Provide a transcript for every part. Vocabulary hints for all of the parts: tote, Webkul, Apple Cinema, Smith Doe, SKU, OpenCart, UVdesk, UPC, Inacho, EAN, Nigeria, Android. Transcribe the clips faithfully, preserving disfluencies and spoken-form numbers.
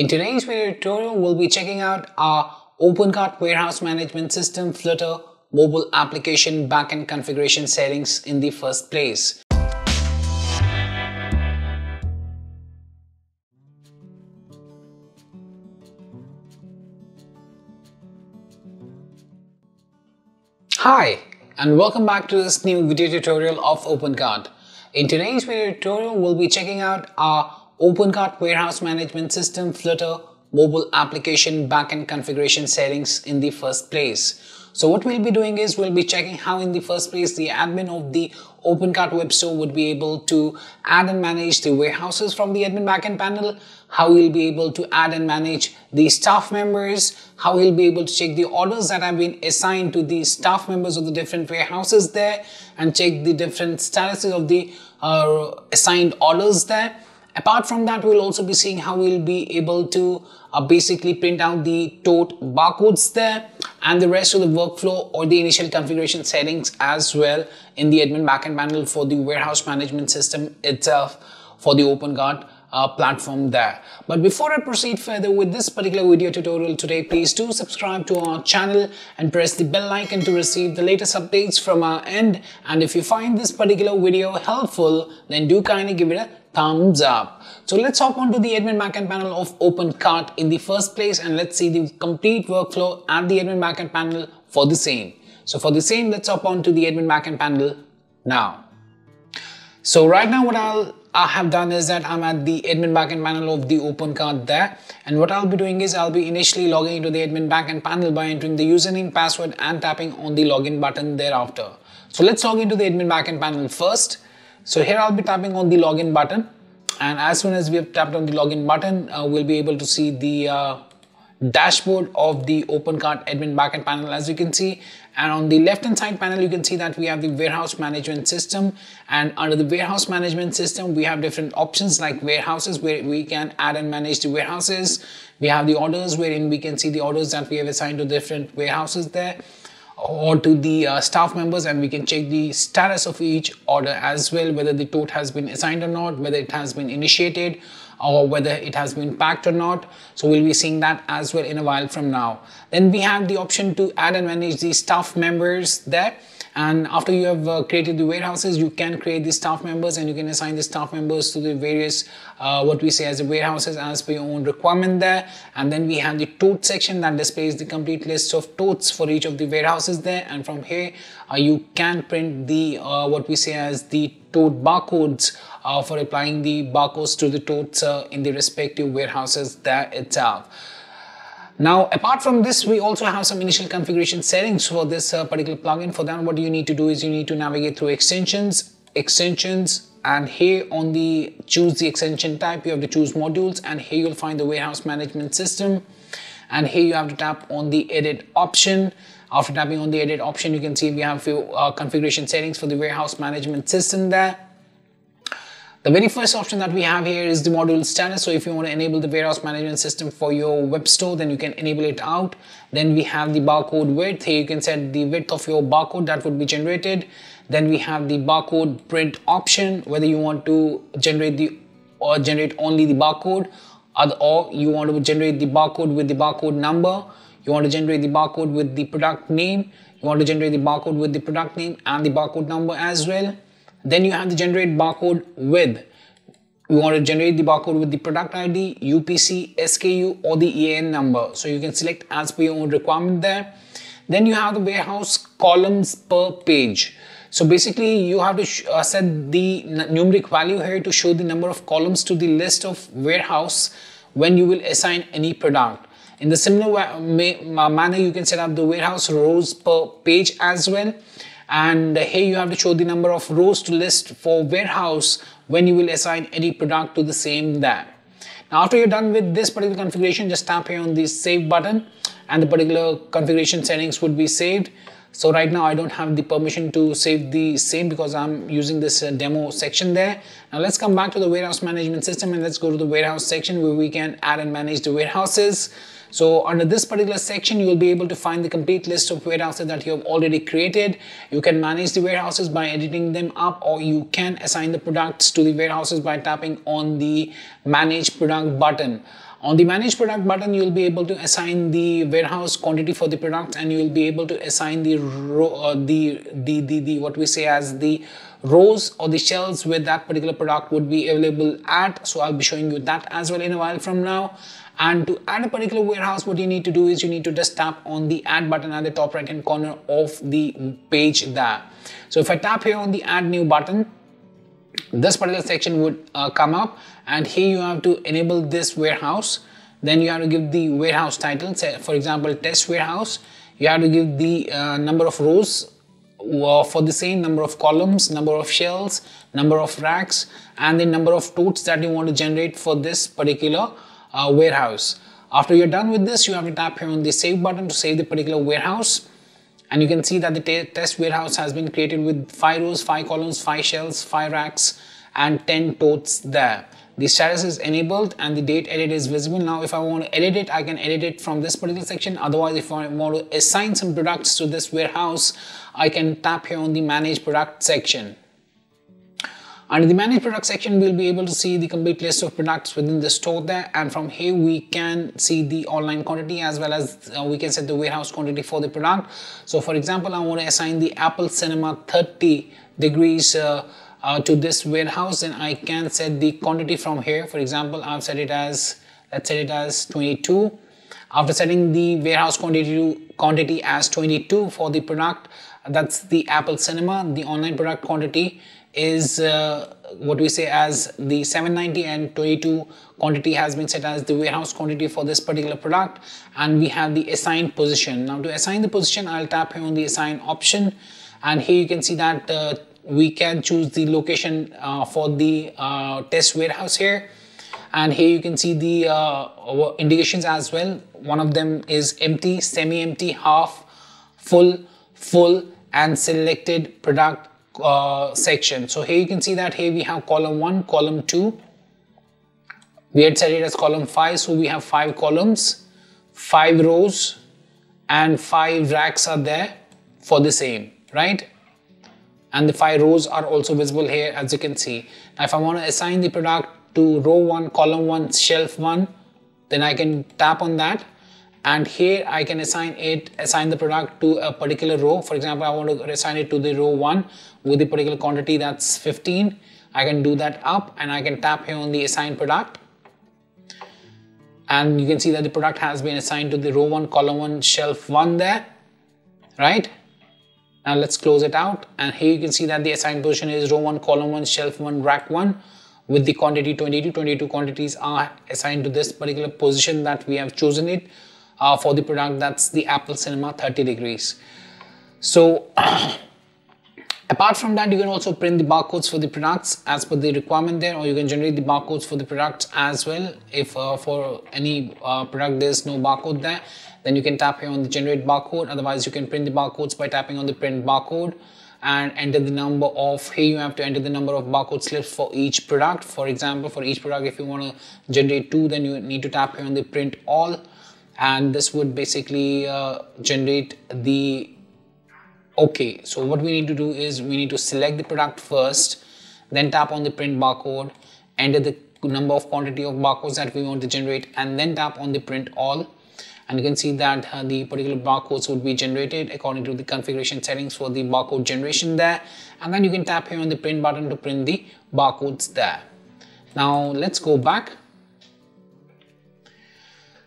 In today's video tutorial, we'll be checking out our OpenCart warehouse management system Flutter mobile application backend configuration settings in the first place. Hi, and welcome back to this new video tutorial of OpenCart. In today's video tutorial, we'll be checking out our OpenCart warehouse management system Flutter mobile application backend configuration settings in the first place. So what we'll be doing is we'll be checking how in the first place the admin of the OpenCart web store would be able to add and manage the warehouses from the admin backend panel, how we'll be able to add and manage the staff members, how we'll be able to check the orders that have been assigned to the staff members of the different warehouses there and check the different statuses of the uh, assigned orders there. Apart from that, we'll also be seeing how we'll be able to uh, basically print out the tote barcodes there and the rest of the workflow or the initial configuration settings as well in the admin backend panel for the warehouse management system itself for the OpenCart uh, platform there. But before I proceed further with this particular video tutorial today, please do subscribe to our channel and press the bell icon to receive the latest updates from our end. And if you find this particular video helpful, then do kindly give it a thumbs up. So let's hop on to the admin backend panel of OpenCart in the first place and let's see the complete workflow at the admin backend panel for the same. So for the same, let's hop on to the admin backend panel now. So right now what I'll I have done is that I'm at the admin backend panel of the OpenCart there, and what I'll be doing is I'll be initially logging into the admin backend panel by entering the username, password and tapping on the login button thereafter. So let's log into the admin backend panel first. So here I'll be tapping on the login button, and as soon as we have tapped on the login button, uh, we'll be able to see the uh, dashboard of the OpenCart admin backend panel, as you can see. And on the left hand side panel, you can see that we have the warehouse management system, and under the warehouse management system we have different options like warehouses, where we can add and manage the warehouses. We have the orders, wherein we can see the orders that we have assigned to different warehouses there or to the uh, staff members, and we can check the status of each order as well, whether the tote has been assigned or not, whether it has been initiated or whether it has been packed or not. So we'll be seeing that as well in a while from now. Then we have the option to add and manage the staff members there, and after you have uh, created the warehouses, you can create the staff members and you can assign the staff members to the various uh, what we say as the warehouses as per your own requirement there. And then we have the tote section that displays the complete list of totes for each of the warehouses there, and from here uh, you can print the uh, what we say as the tote barcodes uh, for applying the barcodes to the totes uh, in the respective warehouses there itself. Now, apart from this, we also have some initial configuration settings for this uh, particular plugin. For that, what you need to do is you need to navigate through extensions, extensions, and here on the choose the extension type, you have to choose modules, and here you'll find the warehouse management system. And here you have to tap on the edit option. After tapping on the edit option, you can see we have few uh, configuration settings for the warehouse management system there. The very first option that we have here is the module status. So if you want to enable the warehouse management system for your web store, then you can enable it out. Then we have the barcode width. Here you can set the width of your barcode that would be generated. Then we have the barcode print option, whether you want to generate the or generate only the barcode, or you want to generate the barcode with the barcode number. You want to generate the barcode with the product name. You want to generate the barcode with the product name and the barcode number as well. Then you have to generate barcode with. You want to generate the barcode with the product I D, U P C, S K U or the E A N number. So you can select as per your own requirement there. Then you have the warehouse columns per page. So basically you have to uh, set the numeric value here to show the number of columns to the list of warehouse when you will assign any product. In the similar wa ma manner, you can set up the warehouse rows per page as well. And here you have to show the number of rows to list for warehouse when you will assign any product to the same there. Now, after you're done with this particular configuration, just tap here on the save button and the particular configuration settings would be saved. So right now I don't have the permission to save the same because I'm using this uh, demo section there. Now let's come back to the warehouse management system and let's go to the warehouse section where we can add and manage the warehouses. So under this particular section, you will be able to find the complete list of warehouses that you have already created. You can manage the warehouses by editing them up, or you can assign the products to the warehouses by tapping on the manage product button. On the manage product button, you'll be able to assign the warehouse quantity for the products, and you'll be able to assign the row, uh, the, the, the, the, what we say as the rows or the shelves where that particular product would be available at. So I'll be showing you that as well in a while from now. And to add a particular warehouse, what you need to do is you need to just tap on the add button at the top right hand corner of the page there. So if I tap here on the add new button, this particular section would uh, come up, and here you have to enable this warehouse. Then you have to give the warehouse title, say for example test warehouse. You have to give the uh, number of rows for the same, number of columns, number of shelves, number of racks, and the number of totes that you want to generate for this particular uh, warehouse. After you're done with this, you have to tap here on the save button to save the particular warehouse. And you can see that the test warehouse has been created with five rows, five columns, five shelves, five racks, and ten totes there. The status is enabled and the date edit is visible. Now, if I want to edit it, I can edit it from this particular section. Otherwise, if I want to assign some products to this warehouse, I can tap here on the manage product section. Under the manage product section, we'll be able to see the complete list of products within the store there, and from here we can see the online quantity as well as uh, we can set the warehouse quantity for the product. So for example, I want to assign the Apple Cinema thirty degrees uh, uh, to this warehouse, and I can set the quantity from here. For example, I've set it as, let's set it as twenty-two. After setting the warehouse quantity, quantity as twenty-two for the product, that's the Apple Cinema, the online product quantity is uh, what we say as the seven ninety, and twenty-two quantity has been set as the warehouse quantity for this particular product, and we have the assigned position. Now to assign the position, I'll tap here on the assign option, and here you can see that uh, we can choose the location uh, for the uh, test warehouse here, and here you can see the uh, indications as well. One of them is empty, semi-empty, half, full, full, and selected product Uh, section. So here you can see that here we have column one, column two. We had set it as column five, so we have five columns, five rows, and five racks are there for the same, right? And the five rows are also visible here, as you can see. Now, if I want to assign the product to row one, column one, shelf one, then I can tap on that. And here I can assign it, assign the product to a particular row. For example, I want to assign it to the row one with the particular quantity, that's fifteen. I can do that up, and I can tap here on the assign product. And you can see that the product has been assigned to the row one, column one, shelf one there, right? Now let's close it out. And here you can see that the assigned position is row one, column one, shelf one, rack one, with the quantity twenty-two. twenty-two quantities are assigned to this particular position that we have chosen it. Uh, for the product, that's the Apple Cinema thirty degrees. So apart from that, you can also print the barcodes for the products as per the requirement there, or you can generate the barcodes for the products as well. If uh, for any uh, product there's no barcode there, then you can tap here on the generate barcode. Otherwise, you can print the barcodes by tapping on the print barcode and enter the number of, here you have to enter the number of barcode slips for each product. For example, for each product, if you want to generate two, then you need to tap here on the print all. And this would basically uh, generate the, okay, so what we need to do is we need to select the product first, then tap on the print barcode, enter the number of quantity of barcodes that we want to generate, and then tap on the print all. And you can see that uh, the particular barcodes would be generated according to the configuration settings for the barcode generation there. And then you can tap here on the print button to print the barcodes there. Now let's go back.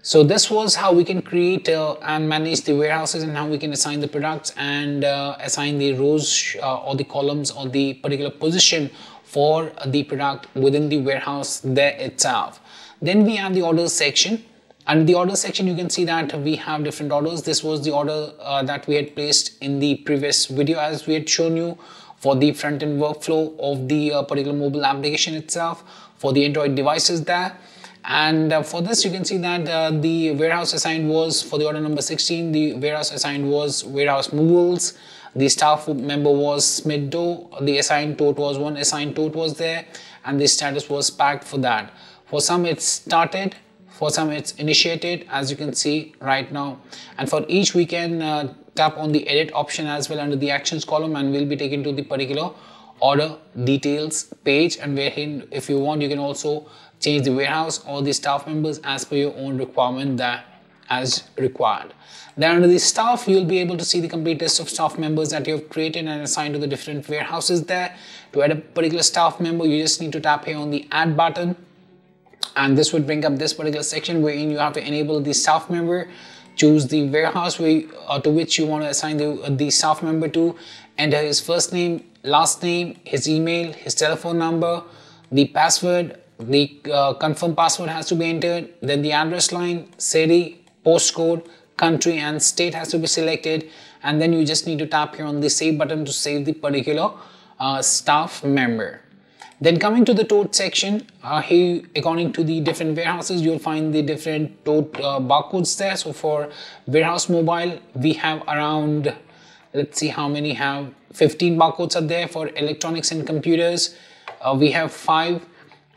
So this was how we can create uh, and manage the warehouses, and how we can assign the products and uh, assign the rows uh, or the columns or the particular position for the product within the warehouse there itself. Then we have the orders section. Under the orders section, you can see that we have different orders. This was the order uh, that we had placed in the previous video, as we had shown you, for the front-end workflow of the uh, particular mobile application itself for the Android devices there. And uh, for this, you can see that uh, the warehouse assigned was for the order number sixteen. The warehouse assigned was warehouse movals. The staff member was Smith Doe. The assigned tote was one assigned tote was there, and the status was packed for that. For some, it's started. For some, it's initiated, as you can see right now. And for each, we can uh, tap on the edit option as well under the actions column, and we'll be taken to the particular order details page. And wherein, if you want, you can also change the warehouse or the staff members as per your own requirement that as required. Then under the staff, you'll be able to see the complete list of staff members that you've created and assigned to the different warehouses there. To add a particular staff member, you just need to tap here on the add button, and this would bring up this particular section wherein you have to enable the staff member, choose the warehouse where you, uh, to which you want to assign the, uh, the staff member to, enter his first name, last name, his email, his telephone number, the password, the uh, confirm password has to be entered, then the address line, city, postcode, country and state has to be selected, and then you just need to tap here on the save button to save the particular uh, staff member. Then coming to the tote section, uh, here according to the different warehouses, you'll find the different tote uh, barcodes there. So for warehouse mobile, we have around, let's see how many have, fifteen barcodes are there. For electronics and computers, uh, we have five,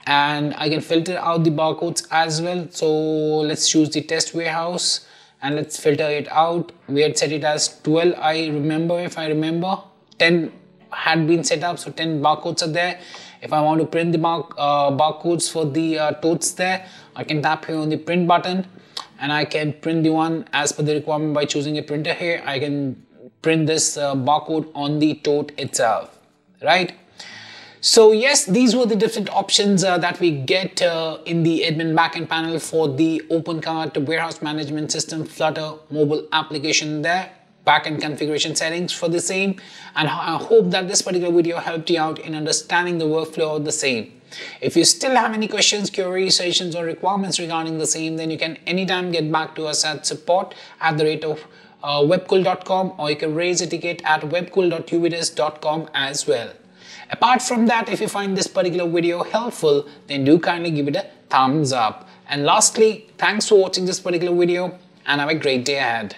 and I can filter out the barcodes as well. So let's choose the test warehouse and let's filter it out. We had set it as twelve, I remember, if I remember, ten had been set up, so ten barcodes are there. If I want to print the mark, uh, barcodes for the uh, totes there, I can tap here on the print button and I can print the one as per the requirement by choosing a printer here. I can print this uh, barcode on the tote itself, right? So yes, these were the different options uh, that we get uh, in the admin backend panel for the OpenCart warehouse management system Flutter mobile application there. Backend configuration settings for the same, and I hope that this particular video helped you out in understanding the workflow of the same. If you still have any questions, queries, suggestions or requirements regarding the same, then you can anytime get back to us at support at the rate of uh, webkul dot com, or you can raise a ticket at webkul dot u v desk dot com as well. Apart from that, if you find this particular video helpful, then do kindly give it a thumbs up. And lastly, thanks for watching this particular video and have a great day ahead.